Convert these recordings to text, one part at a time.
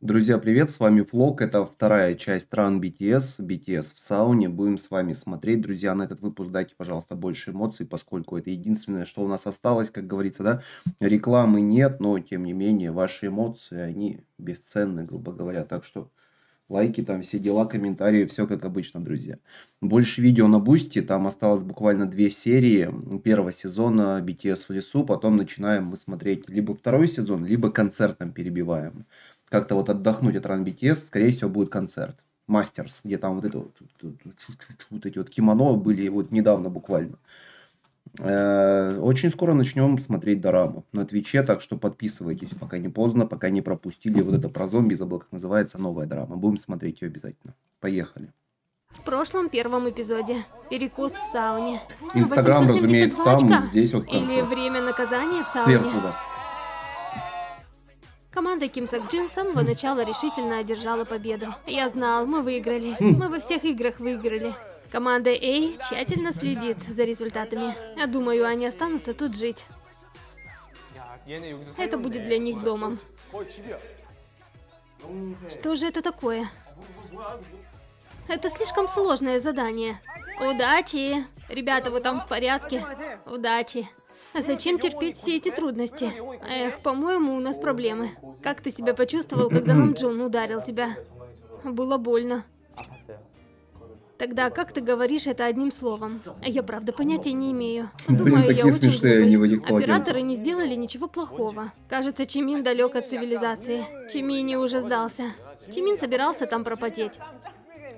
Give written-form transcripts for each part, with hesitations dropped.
Друзья, привет, с вами Флок, это вторая часть Run BTS, BTS в сауне, будем с вами смотреть, друзья, на этот выпуск дайте, пожалуйста, больше эмоций, поскольку это единственное, что у нас осталось, как говорится, да, рекламы нет, но, тем не менее, ваши эмоции, они бесценны, грубо говоря, так что лайки, там все дела, комментарии, все как обычно, друзья. Больше видео на Boosty, там осталось буквально 2 серии первого сезона BTS в лесу, потом начинаем мы смотреть либо второй сезон, либо концертом перебиваем. Как-то вот отдохнуть от Run BTS, скорее всего, будет концерт. Мастерс, где там вот это вот эти вот кимоно были вот недавно буквально. Очень скоро начнем смотреть дораму на Твиче, так что подписывайтесь, пока не поздно, пока не пропустили вот это про зомби, забыл, как называется, новая драма. Будем смотреть ее обязательно. Поехали. В прошлом первом эпизоде. Перекус в сауне. Инстаграм, разумеется, там, здесь вот в конце. Или время наказания в сауне. Сверху у вас. Команда Ким Сок Джин с самого начала решительно одержала победу. Я знал, мы выиграли. Мы во всех играх выиграли. Команда A тщательно следит за результатами. Я думаю, они останутся тут жить. Это будет для них домом. Что же это такое? Это слишком сложное задание. Удачи! Ребята, вы там в порядке? Удачи! А зачем терпеть все эти трудности? Эх, по-моему, у нас проблемы. Как ты себя почувствовал, когда Намджон ударил тебя? Было больно. Тогда как ты говоришь это одним словом? Я, правда, понятия не имею. Думаю, блин, я очень глупый. Операторы не сделали ничего плохого. Кажется, Чимин далек от цивилизации. Чимини уже сдался. Чимин собирался там пропотеть.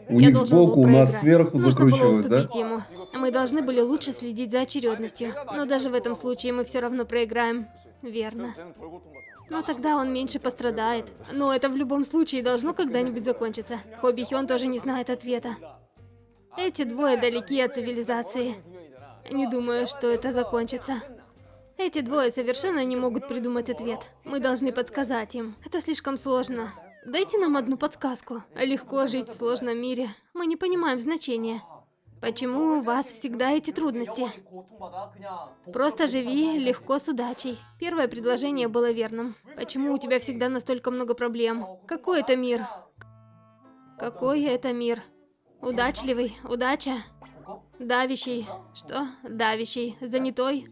У них сбоку, у нас сверху закручивают, да? Ему. Мы должны были лучше следить за очередностью. Но даже в этом случае мы все равно проиграем. Верно. Но тогда он меньше пострадает. Но это в любом случае должно когда-нибудь закончиться. Хоби Хён тоже не знает ответа. Эти двое далеки от цивилизации. Не думаю, что это закончится. Эти двое совершенно не могут придумать ответ. Мы должны подсказать им. Это слишком сложно. Дайте нам одну подсказку. Легко жить в сложном мире. Мы не понимаем значения. Почему у вас всегда эти трудности? Просто живи легко с удачей. Первое предложение было верным. Почему у тебя всегда настолько много проблем? Какой это мир? Какой это мир? Удачливый, удача. Давящий. Что? Давящий. Занятой.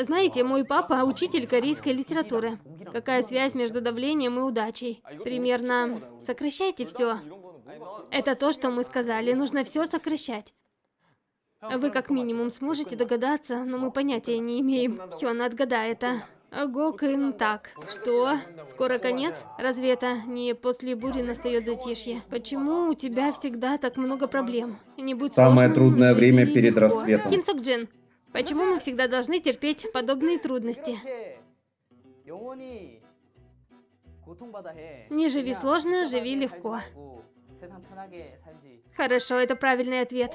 Знаете, мой папа – учитель корейской литературы. Какая связь между давлением и удачей? Примерно сокращайте все. Это то, что мы сказали. Нужно все сокращать. Вы как минимум сможете догадаться, но мы понятия не имеем. Хён, отгадай это. Гокин так. Что? Скоро конец? Разве это не после бури настает затишье? Почему у тебя всегда так много проблем? Не будь самое сложным, трудное время перед рассветом. Ким Сок Джин. Почему мы всегда должны терпеть подобные трудности? Не живи сложно, живи легко. Хорошо, это правильный ответ.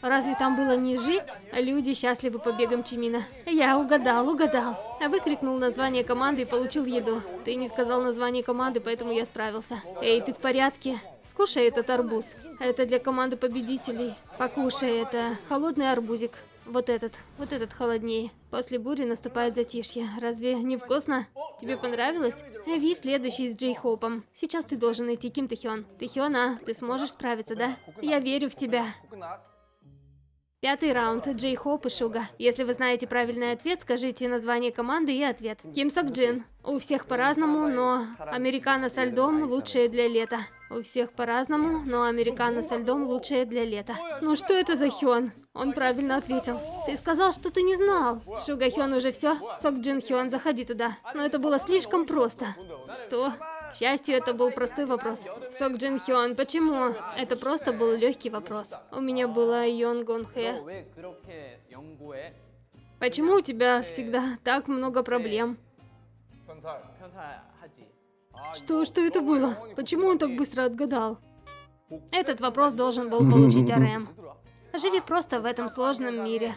Разве там было не жить? Люди счастливы побегом Чимина. Я угадал, угадал. Выкрикнул название команды и получил еду. Ты не сказал название команды, поэтому я справился. Эй, ты в порядке? Скушай этот арбуз. Это для команды победителей. Покушай это. Холодный арбузик. Вот этот холоднее. После бури наступает затишье. Разве не вкусно? Тебе понравилось? Ви следующий с Джей Хопом. Сейчас ты должен найти Ким Тэхён. Тэхён, а ты сможешь справиться, да? Я верю в тебя. 5-й раунд. Джей Хоп и Шуга. Если вы знаете правильный ответ, скажите название команды и ответ. Ким Сок Джин. У всех по-разному, но американо со льдом лучшее для лета. У всех по-разному, но американо со льдом лучшее для лета. Ну что это за Хён? Он правильно ответил. Ты сказал, что ты не знал. Шуга Хён уже все. Сок Джин Хён, заходи туда. Но это было слишком просто. Что? К счастью, это был простой вопрос. Сок Джин Хён, почему? Это просто был легкий вопрос. У меня была Йон Гон Хэ. Почему у тебя всегда так много проблем? Что это было? Почему он так быстро отгадал? Этот вопрос должен был получить РМ. Живи просто в этом сложном мире.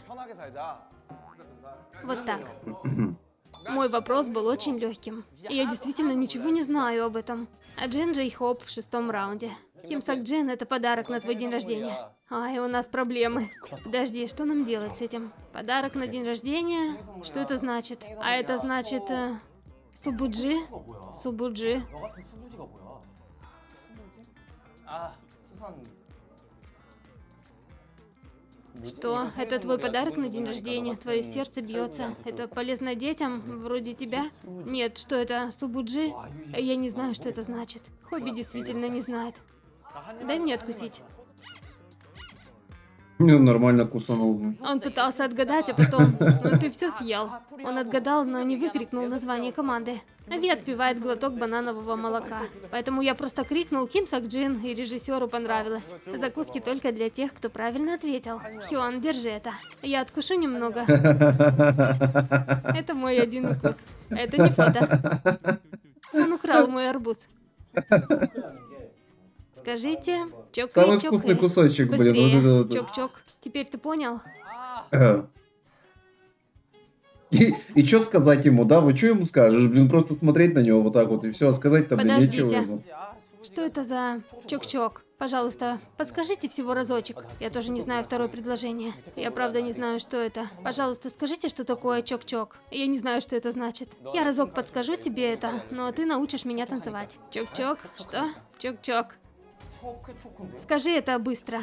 Вот так. Мой вопрос был очень легким. И я действительно ничего не знаю об этом. А Джин Джей Хоп в 6-м раунде. Ким Сок Джин, это подарок на твой день рождения. Ай, у нас проблемы. Подожди, что нам делать с этим? Подарок на день рождения? Что это значит? А это значит... 수부지? 수부지? 너 같은 수부지가 뭐야? 수부지? 아, 수산. Что? Это твой подарок на день рождения? Твое сердце бьется? Это полезно детям? Вроде тебя? Нет, что это? Субуджи? Я не знаю, что это значит. Хобби действительно не знает. Дай мне откусить. Нормально кусанул. Он пытался отгадать, а потом... Ну ты все съел. Он отгадал, но не выкрикнул название команды. Ви отпивает глоток бананового молока. Поэтому я просто крикнул Ким Сок Джин, и режиссеру понравилось. Закуски только для тех, кто правильно ответил. Хён, держи это. Я откушу немного. Это мой один укус. Это не фото. Он украл мой арбуз. Скажите, чок-чок. Самый вкусный кусочек, быстрее. Блин. Вот чок-чок. Теперь ты понял? И что сказать ему, да? Вы что ему скажешь? Блин, просто смотреть на него вот так вот и все. Сказать-то, блин, нечего ему. Что это за чок-чок? Пожалуйста, подскажите всего разочек. Я тоже не знаю второе предложение. Я правда не знаю, что это. Пожалуйста, скажите, что такое чок-чок. Я не знаю, что это значит. Я разок подскажу тебе это, но ты научишь меня танцевать. Чок-чок. Что? Чок-чок. Скажи это быстро.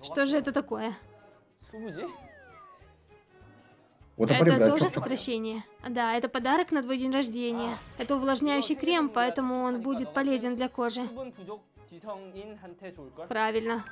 Что же это такое? Это тоже сокращение? Да, это подарок на твой день рождения. Это увлажняющий крем, поэтому он будет полезен для кожи. Правильно.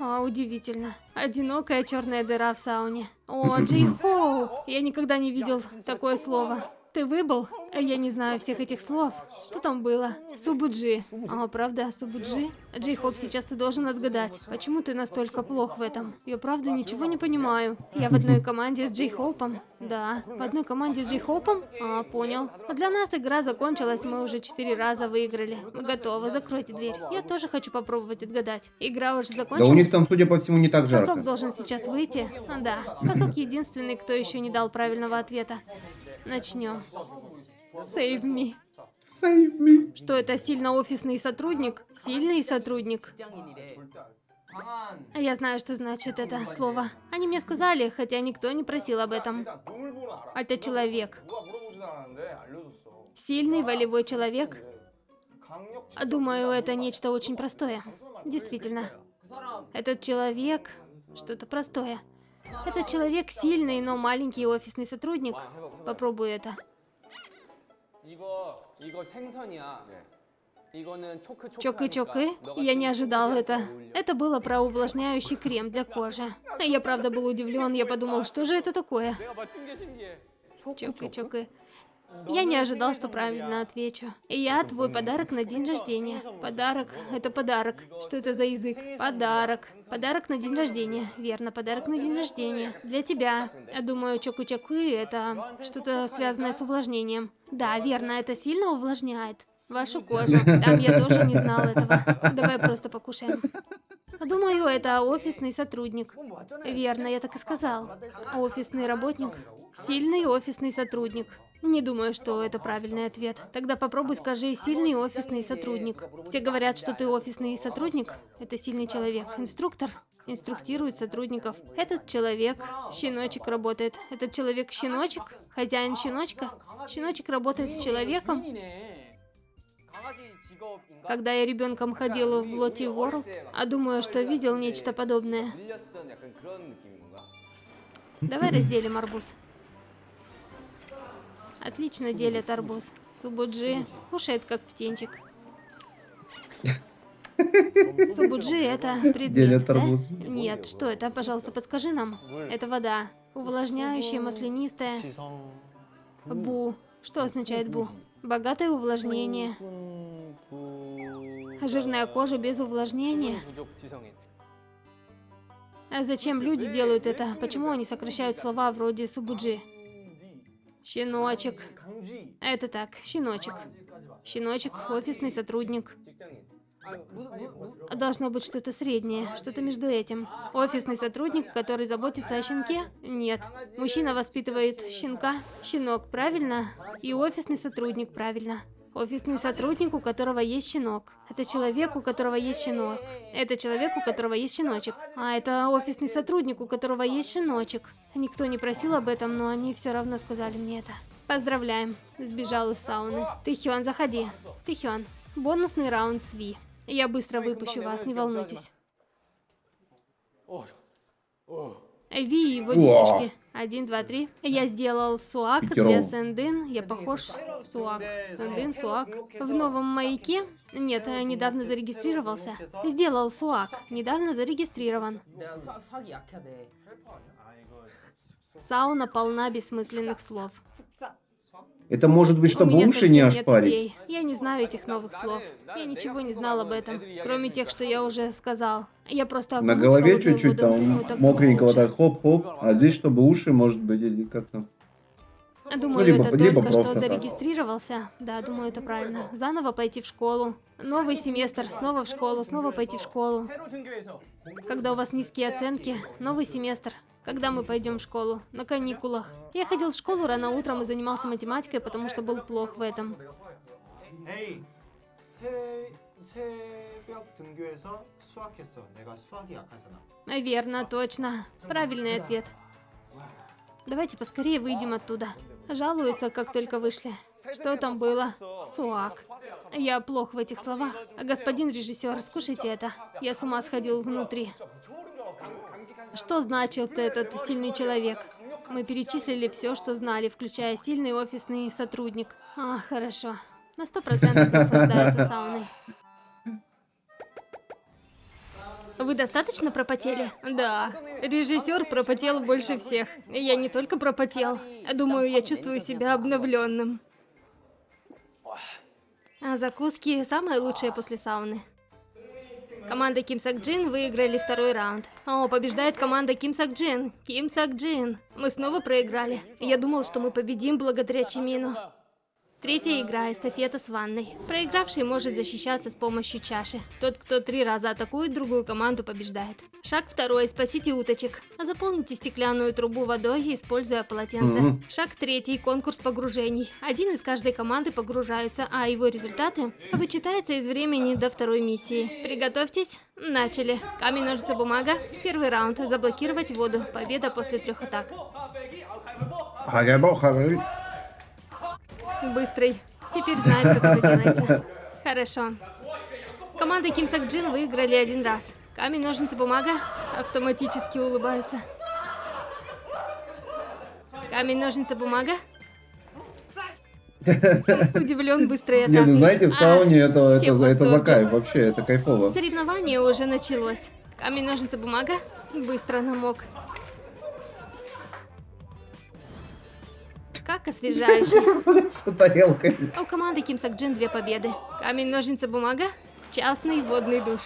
О, удивительно. Одинокая черная дыра в сауне. О, Джей Хоп! Я никогда не видел такое слово. Ты выбыл? Я не знаю всех этих слов. Что там было? Субуджи. А, правда, Субуджи? Джей Хоп, сейчас ты должен отгадать. Почему ты настолько плох в этом? Я правда ничего не понимаю. Я в одной команде с Джей Хопом. Да, в одной команде с Джей Хопом? А, понял. Для нас игра закончилась, мы уже 4 раза выиграли. Мы готовы, закройте дверь. Я тоже хочу попробовать отгадать. Игра уже закончилась? Да у них там, судя по всему, не так жарко. Косок должен сейчас выйти. А, да, Косок единственный, кто еще не дал правильного ответа. Начнем. Save me. Save me. Что это, сильно офисный сотрудник? Сильный сотрудник. Я знаю, что значит это слово. Они мне сказали, хотя никто не просил об этом. Это человек. Сильный волевой человек. Думаю, это нечто очень простое. Действительно. Этот человек... Что-то простое. Этот человек сильный, но маленький офисный сотрудник. Попробуй это. Чокы-чокы? Я не ожидал это. Это было про увлажняющий крем для кожи. Я правда был удивлен, я подумал, что же это такое? Чокы-чокы. Я не ожидал, что правильно отвечу. Я твой подарок на день рождения. Подарок – это подарок. Что это за язык? Подарок. Подарок на день рождения. Верно, подарок на день рождения. Для тебя. Я думаю, чоку-чоку – это что-то связанное с увлажнением. Да, верно, это сильно увлажняет вашу кожу. Там я тоже не знал этого. Давай просто покушаем. Думаю, это офисный сотрудник. Верно, я так и сказал. Офисный работник. Сильный офисный сотрудник. Не думаю, что это правильный ответ. Тогда попробуй скажи «сильный офисный сотрудник». Все говорят, что ты офисный сотрудник. Это сильный человек. Инструктор. Инструктирует сотрудников. Этот человек. Щеночек работает. Этот человек щеночек. Хозяин щеночка. Щеночек работает с человеком. Когда я ребенком ходила в Лотти Ворлд, а думаю, что видел нечто подобное. Давай разделим арбуз. Отлично делят арбуз. Субуджи кушает как птенчик. Субуджи это предмет, делят арбуз. Да? Нет, что это? Пожалуйста, подскажи нам. Это вода. Увлажняющая, маслянистая. Бу. Что означает бу? Богатое увлажнение. Жирная кожа без увлажнения. А зачем люди делают это? Почему они сокращают слова вроде субуджи? Щеночек. Это так, щеночек. Щеночек, офисный сотрудник. Должно быть что-то среднее, что-то между этим. Офисный сотрудник, который заботится о щенке? Нет. Мужчина воспитывает щенка. Щенок, правильно? И офисный сотрудник, правильно. Офисный сотрудник, у которого есть щенок. Это человек, у которого есть щенок. Это человек, у которого есть щеночек. А это офисный сотрудник, у которого есть щеночек. Никто не просил об этом, но они все равно сказали мне это. Поздравляем. Сбежал из сауны. Тэхён, заходи. Тэхён. Бонусный раунд с Ви. Я быстро выпущу вас, не волнуйтесь. Ви и его детишки. 1, 2, 3. Я сделал суак для Сэндин. Я похож. Суак. Сэндин, суак. В новом маяке? Нет, я недавно зарегистрировался. Сделал суак. Недавно зарегистрирован. Сауна полна бессмысленных слов. Это может быть, чтобы уши не ошпарить? Я не знаю этих новых слов. Я ничего не знал об этом, кроме тех, что я уже сказал. Я просто... На голове чуть-чуть там мокренького так хоп-хоп, а здесь чтобы уши, может быть, как-то... Думаю, ну, либо, это либо только что зарегистрировался. Да, думаю, это правильно. Заново пойти в школу. Новый семестр, снова в школу, снова пойти в школу. Когда у вас низкие оценки, новый семестр. Когда мы пойдем в школу? На каникулах. Я ходил в школу рано утром и занимался математикой, потому что был плох в этом. Верно, точно. Правильный ответ. Давайте поскорее выйдем оттуда. Жалуются, как только вышли. Что там было? Суак. Я плох в этих словах. Господин режиссер, скушайте это. Я с ума сходил внутри. Что значил этот сильный человек? Мы перечислили все, что знали, включая сильный офисный сотрудник. А, хорошо. На 100% наслаждается сауной. Вы достаточно пропотели? Да. Режиссер пропотел больше всех. Я не только пропотел. Думаю, я чувствую себя обновленным. А закуски самые лучшие после сауны. Команда Ким Сок Джин выиграли второй раунд. О, побеждает команда Ким Сок Джин. Ким Сок Джин. Мы снова проиграли. Я думал, что мы победим благодаря Чимину. Третья игра – эстафета с ванной. Проигравший может защищаться с помощью чаши. Тот, кто 3 раза атакует другую команду, побеждает. Шаг 2. Спасите уточек. Заполните стеклянную трубу водой, используя полотенце. Шаг 3. Конкурс погружений. Один из каждой команды погружается, а его результаты вычитаются из времени до второй миссии. Приготовьтесь. Начали. Камень, ножницы, бумага. Первый раунд. Заблокировать воду. Победа после 3 атак. Быстрый. Теперь знает, как это делается. Хорошо. Команда Ким Сок Джин выиграли 1 раз. Камень, ножницы, бумага. Автоматически улыбаются. Камень, ножницы, бумага. Удивлен быстрой атакой. Не, ну знаете, в сауне это за кайф. Вообще, это кайфово. Соревнование уже началось. Камень, ножницы, бумага. Быстро намок. Как освежающий. С тарелкой. У команды Ким Сок Джин 2 победы. Камень, ножницы, бумага. Частный водный душ.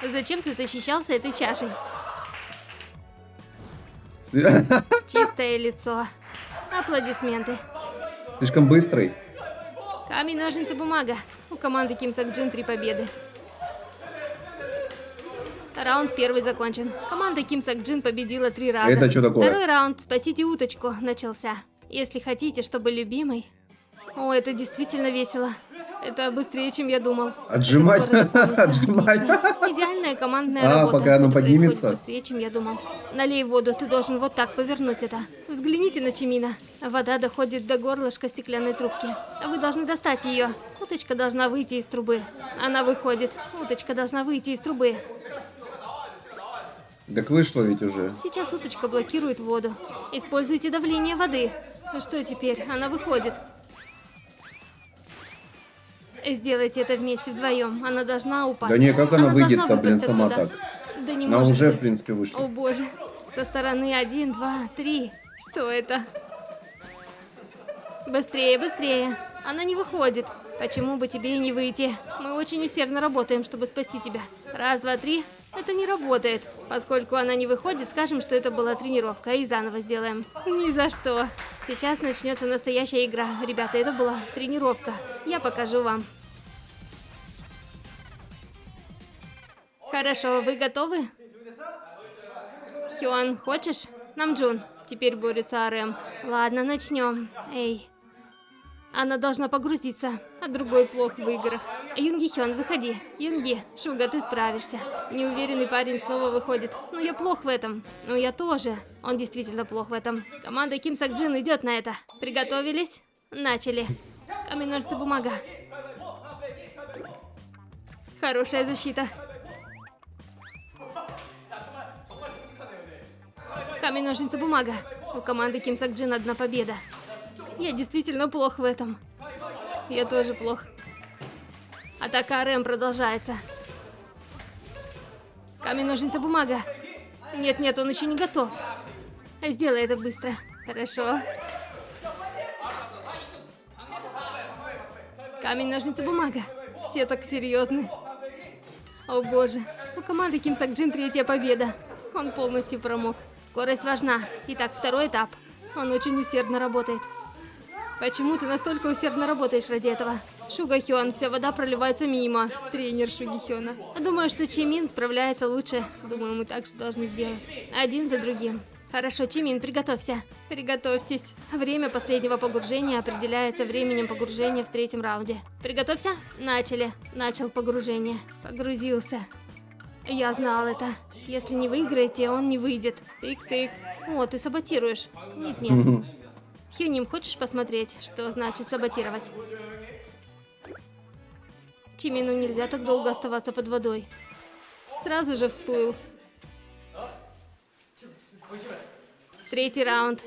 Зачем ты защищался этой чашей? Чистое лицо. Аплодисменты. Слишком быстрый. Камень, ножницы, бумага. У команды Ким Сок Джин 3 победы. Раунд 1 закончен. Команда Ким Сок Джин победила 3 раза. Это что такое? Второй раунд «Спасите уточку» начался. Если хотите, чтобы любимый... О, это действительно весело. Это быстрее, чем я думал. Отжимать. Отжимать. Идеальная командная работа. А, пока оно поднимется. Быстрее, чем я думал. Налей воду, ты должен вот так повернуть это. Взгляните на Чимина. Вода доходит до горлышка стеклянной трубки. Вы должны достать ее. Уточка должна выйти из трубы. Она выходит. Уточка должна выйти из трубы. Так вышло ведь уже. Сейчас уточка блокирует воду. Используйте давление воды. Что теперь? Она выходит. Сделайте это вместе вдвоем. Она должна упасть. Да не, как она выйдет-то, блин, сама туда. Так? Да не она может уже, быть. В принципе, вышла. О боже. Со стороны 1, 2, 3. Что это? Быстрее, быстрее. Она не выходит. Почему бы тебе и не выйти? Мы очень усердно работаем, чтобы спасти тебя. 1, 2, 3. Это не работает. Поскольку она не выходит, скажем, что это была тренировка, и заново сделаем. Ни за что. Сейчас начнется настоящая игра. Ребята, это была тренировка. Я покажу вам. Хорошо, вы готовы? Хён, хочешь? Намджон. Теперь борется РМ. Ладно, начнем. Эй. Она должна погрузиться, а другой плох в играх. Юнги Хён, выходи. Юнги, Шуга, ты справишься. Неуверенный парень снова выходит. Ну, я плох в этом. Ну, я тоже. Он действительно плох в этом. Команда Ким Сок Джин идет на это. Приготовились? Начали. Камень, ножницы, бумага. Хорошая защита. Камень, ножницы, бумага. У команды Ким Сок Джин одна победа. Я действительно плох в этом. Я тоже плох. Атака РМ продолжается. Камень, ножницы, бумага. Нет-нет, он еще не готов. Сделай это быстро. Хорошо. Камень, ножницы, бумага. Все так серьезны. О боже. У команды Ким Сок Джин третья победа. Он полностью промок. Скорость важна. Итак, второй этап. Он очень усердно работает. Почему ты настолько усердно работаешь ради этого? Шуга Хён, вся вода проливается мимо. Тренер Шуги Хёна. Думаю, что Чимин справляется лучше. Думаю, мы так же должны сделать. Один за другим. Хорошо, Чимин, приготовься. Приготовьтесь. Время последнего погружения определяется временем погружения в третьем раунде. Приготовься? Начали. Начал погружение. Погрузился. Я знал это. Если не выиграете, он не выйдет. Тык-тык. О, ты саботируешь. Нет-нет. Хюним, хочешь посмотреть, что значит саботировать? Чимину нельзя так долго оставаться под водой. Сразу же всплыл. Третий раунд.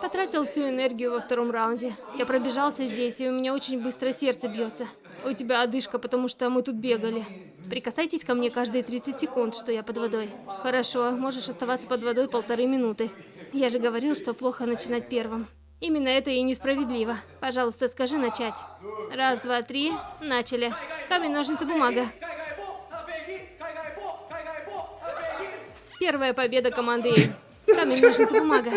Потратил всю энергию во втором раунде. Я пробежался здесь, и у меня очень быстро сердце бьется. У тебя одышка, потому что мы тут бегали. Прикасайтесь ко мне каждые 30 секунд, что я под водой. Хорошо, можешь оставаться под водой 1,5 минуты. Я же говорил, что плохо начинать первым. Именно это и несправедливо. Пожалуйста, скажи начать. Раз, два, три. Начали. Камень, ножницы, бумага. Первая победа команды «Эй». Камень, ножницы, бумага.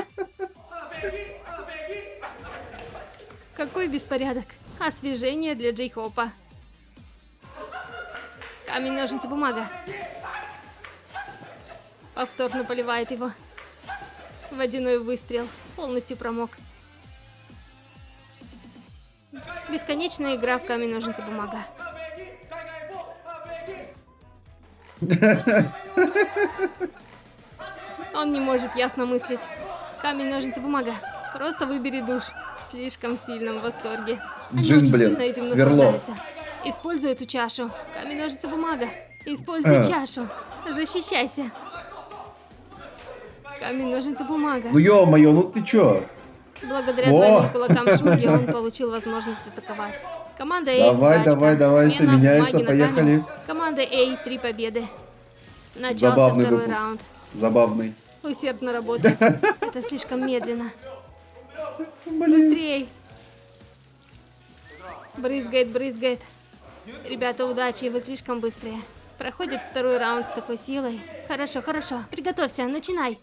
Какой беспорядок. Освежение для Джей Хопа. Камень, ножницы, бумага. Повторно поливает его. Водяной выстрел. Полностью промок. Бесконечная игра в камень, ножницы, бумага. Он не может ясно мыслить. Камень, ножницы, бумага. Просто выбери душ. В слишком сильном восторге. Они Джин, блин, этим сверло. Используй эту чашу. Камень, ножницы, бумага. Используй чашу. Защищайся. Камень, ножницы, бумага. Ну ё-моё, ну ты чё? Благодаря двойным кулакам Шуги он получил возможность атаковать. Команда «Эй». Давай, все меняется, поехали. Команда «Эй», 3 победы. Начался забавный второй выпуск. Раунд. Забавный. Усердно работает. Это слишком медленно. Быстрей. Брызгает. Ребята, удачи, вы слишком быстрые. Проходит второй раунд с такой силой. Хорошо. Приготовься, начинай.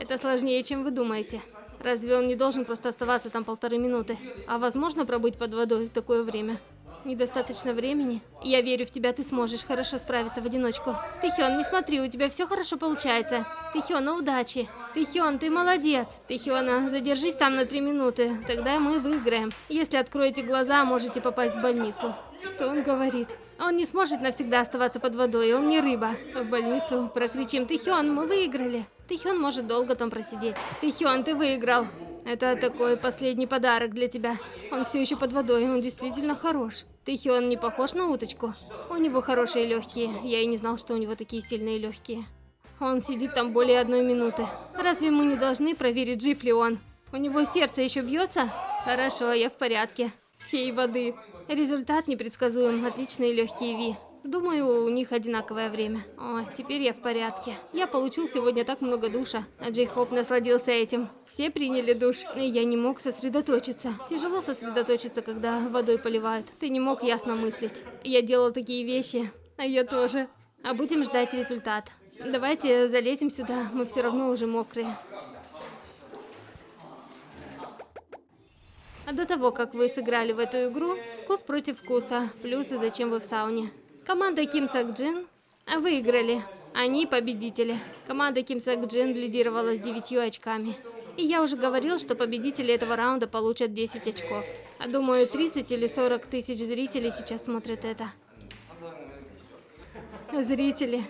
Это сложнее, чем вы думаете. Разве он не должен просто оставаться там 1,5 минуты? А возможно пробыть под водой в такое время? Недостаточно времени? Я верю в тебя, ты сможешь хорошо справиться в одиночку. Тэхён, не смотри, у тебя все хорошо получается. Тэхёна, удачи. Тэхён, ты молодец. Тэхёна, задержись там на 3 минуты, тогда мы выиграем. Если откроете глаза, можете попасть в больницу. Что он говорит? Он не сможет навсегда оставаться под водой, он не рыба. В больницу прокричим: Тэхён, мы выиграли. Тэхён может долго там просидеть. Тэхён, ты выиграл. Это такой последний подарок для тебя. Он все еще под водой, он действительно хорош. Тэхён не похож на уточку. У него хорошие легкие. Я и не знал, что у него такие сильные легкие. Он сидит там более 1 минуты. Разве мы не должны проверить, жив ли он? У него сердце еще бьется? Хорошо, я в порядке. Фей воды. Результат непредсказуем. Отличные легкие Ви. Думаю, у них одинаковое время. О, теперь я в порядке. Я получил сегодня так много душа. А Джей Хоп насладился этим. Все приняли душ. Я не мог сосредоточиться. Тяжело сосредоточиться, когда водой поливают. Ты не мог ясно мыслить. Я делал такие вещи. А я тоже. А будем ждать результат. Давайте залезем сюда. Мы все равно уже мокрые. А до того, как вы сыграли в эту игру, вкус против вкуса. Плюсы, зачем вы в сауне. Команда Ким Сок Джин выиграли. Они победители. Команда Ким Сок Джин лидировала с 9 очками. И я уже говорил, что победители этого раунда получат 10 очков. Думаю, 30 или 40 тысяч зрителей сейчас смотрят это. Зрители.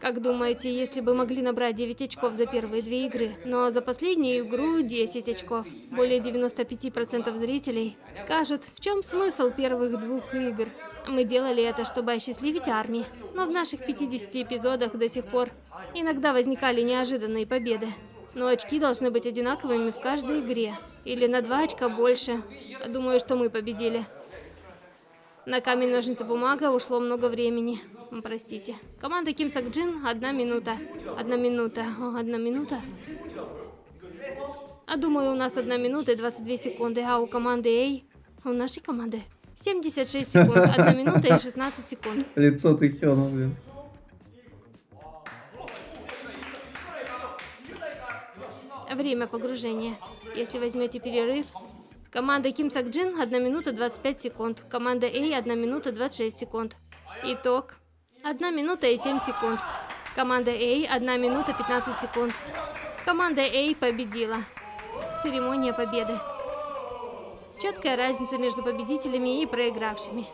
Как думаете, если бы могли набрать 9 очков за первые две игры, но за последнюю игру 10 очков? Более 95% зрителей скажут, в чем смысл первых двух игр? Мы делали это, чтобы осчастливить армии, но в наших 50 эпизодах до сих пор иногда возникали неожиданные победы. Но очки должны быть одинаковыми в каждой игре, или на 2 очка больше. Думаю, что мы победили. На камень, ножницы, бумага ушло много времени. Простите. Команда Ким Сок Джин, 1 минута. 1 минута. 1 минута. Думаю, у нас 1 минута и 22 секунды, а у команды Эй, у нашей команды 76 секунд, 1 минута и 16 секунд. Лицо Тэхёна, блин. Время погружения. Если возьмете перерыв. Команда Ким Сок Джин 1 минута 25 секунд. Команда Эй 1 минута 26 секунд. Итог. 1 минута и 7 секунд. Команда Эй 1 минута 15 секунд. Команда Эй победила. Церемония победы. Четкая разница между победителями и проигравшими.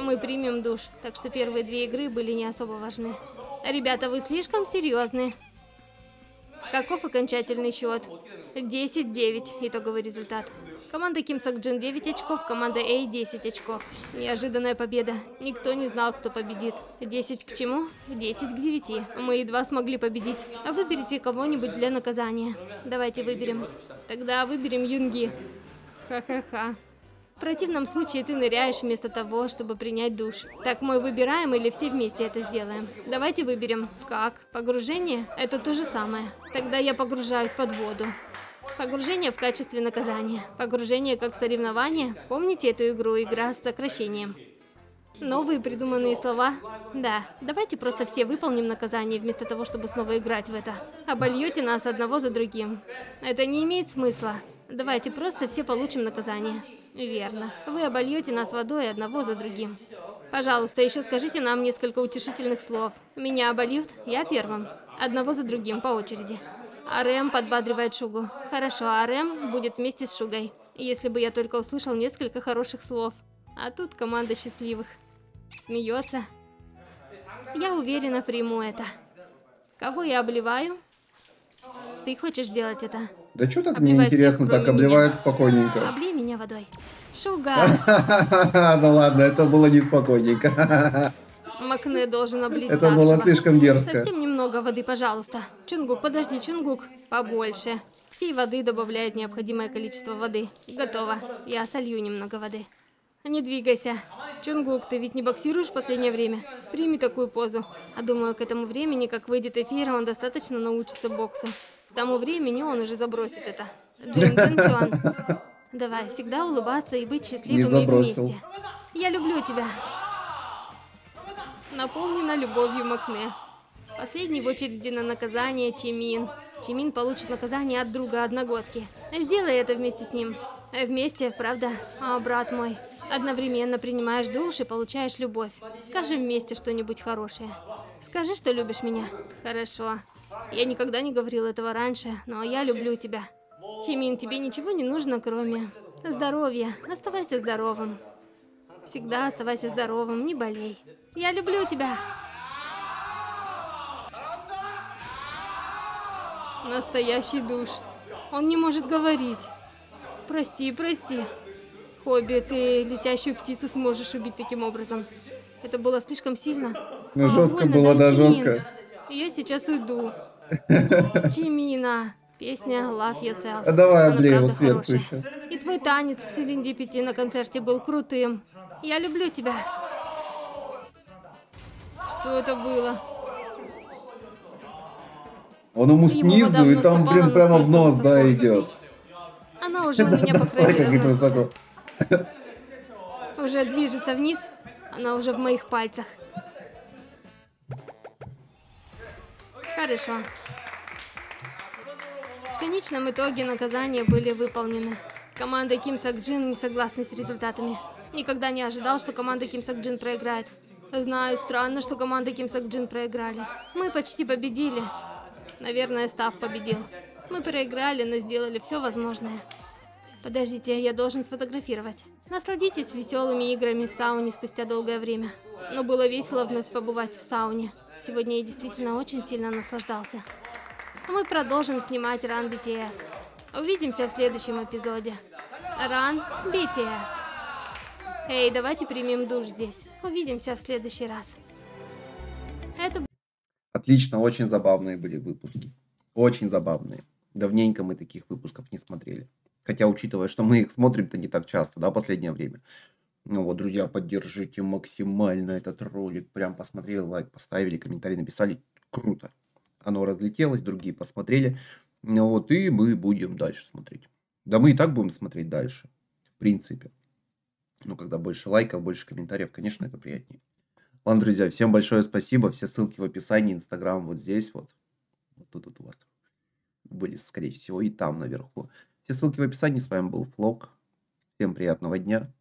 Мы примем душ, так что первые две игры были не особо важны. Ребята, вы слишком серьезны. Каков окончательный счет? 10-9, итоговый результат. Команда Ким Сок Джин 9 очков, команда Эй 10 очков. Неожиданная победа. Никто не знал, кто победит. 10 к чему? 10 к 9. Мы едва смогли победить. А выберите кого-нибудь для наказания. Давайте выберем. Тогда выберем Юнги. Ха-ха-ха. В противном случае ты ныряешь вместо того, чтобы принять душ. Так мы выбираем или все вместе это сделаем? Давайте выберем. Как? Погружение? Это то же самое. Тогда я погружаюсь под воду. Погружение в качестве наказания. Погружение как соревнование. Помните эту игру? Игра с сокращением. Новые придуманные слова? Да. Давайте просто все выполним наказание, вместо того, чтобы снова играть в это. Обольете нас одного за другим. Это не имеет смысла. Давайте просто все получим наказание. Верно. Вы обольете нас водой одного за другим. Пожалуйста, еще скажите нам несколько утешительных слов. Меня обольют, я первым. Одного за другим, по очереди. Арэм подбадривает Шугу. Хорошо, Арэм будет вместе с Шугой. Если бы я только услышал несколько хороших слов. А тут команда счастливых. Смеется. Я уверена, приму это. Кого я обливаю? Ты хочешь делать это? Да что так мне интересно, так обливают спокойненько. Облей меня водой. Шуга. Ну ладно, это было не спокойненько. Макне должен облить. Это было слишком дерзко. Совсем немного воды, пожалуйста. Чунгук, подожди, Чунгук. Побольше. И воды добавляет необходимое количество воды. Готово. Я солью немного воды. Не двигайся. Чунгук, ты ведь не боксируешь в последнее время? Прими такую позу. А думаю, к этому времени, как выйдет эфир, он достаточно научится боксу. К тому времени он уже забросит это. Джин Джин Туан. Давай, всегда улыбаться и быть счастливыми вместе. Я люблю тебя. Наполнена любовью Макне. Последний в очереди на наказание Чимин. Чимин получит наказание от друга одногодки. Сделай это вместе с ним. Вместе, правда? О, брат мой. Одновременно принимаешь душ и получаешь любовь. Скажи вместе что-нибудь хорошее. Скажи, что любишь меня. Хорошо. Я никогда не говорил этого раньше, но я люблю тебя. Чимин, тебе ничего не нужно, кроме здоровья. Оставайся здоровым. Всегда оставайся здоровым, не болей. Я люблю тебя. Настоящий душ. Он не может говорить. Прости, прости. Хобби, ты летящую птицу сможешь убить таким образом. Это было слишком сильно. Ну, жестко было, да, жестко. Я сейчас уйду. Чимина. Песня Love Yourself. Давай облей его сверху еще. И твой танец с Цилиндипити на концерте был крутым. Я люблю тебя. Что это было? Он ему снизу, и там, блин, прямо в нос, да, идет. Она уже у меня по краю. Уже движется вниз. Она уже в моих пальцах. Хорошо. В конечном итоге наказания были выполнены. Команда Ким Сок Джин не согласна с результатами. Никогда не ожидал, что команда Ким Сок Джин проиграет. Знаю, странно, что команда Ким Сок Джин проиграли. Мы почти победили. Наверное, Став победил. Мы проиграли, но сделали все возможное. Подождите, я должен сфотографировать. Насладитесь веселыми играми в сауне спустя долгое время. Но было весело вновь побывать в сауне. Сегодня я действительно очень сильно наслаждался. Мы продолжим снимать Run BTS. Увидимся в следующем эпизоде. Run BTS. Эй, давайте примем душ здесь. Увидимся в следующий раз. Это... Отлично, очень забавные были выпуски. Очень забавные. Давненько мы таких выпусков не смотрели. Хотя, учитывая, что мы их смотрим-то не так часто, да, в последнее время. Ну вот, друзья, поддержите максимально этот ролик. Прям посмотрели, лайк поставили, комментарий написали. Круто. Оно разлетелось, другие посмотрели. Ну вот, и мы будем дальше смотреть. Да мы и так будем смотреть дальше. В принципе. Ну, когда больше лайков, больше комментариев, конечно, это приятнее. Ладно, друзья, всем большое спасибо. Все ссылки в описании, Instagram вот здесь вот. Вот тут вот у вас были, скорее всего, и там наверху. Все ссылки в описании. С вами был Флок. Всем приятного дня.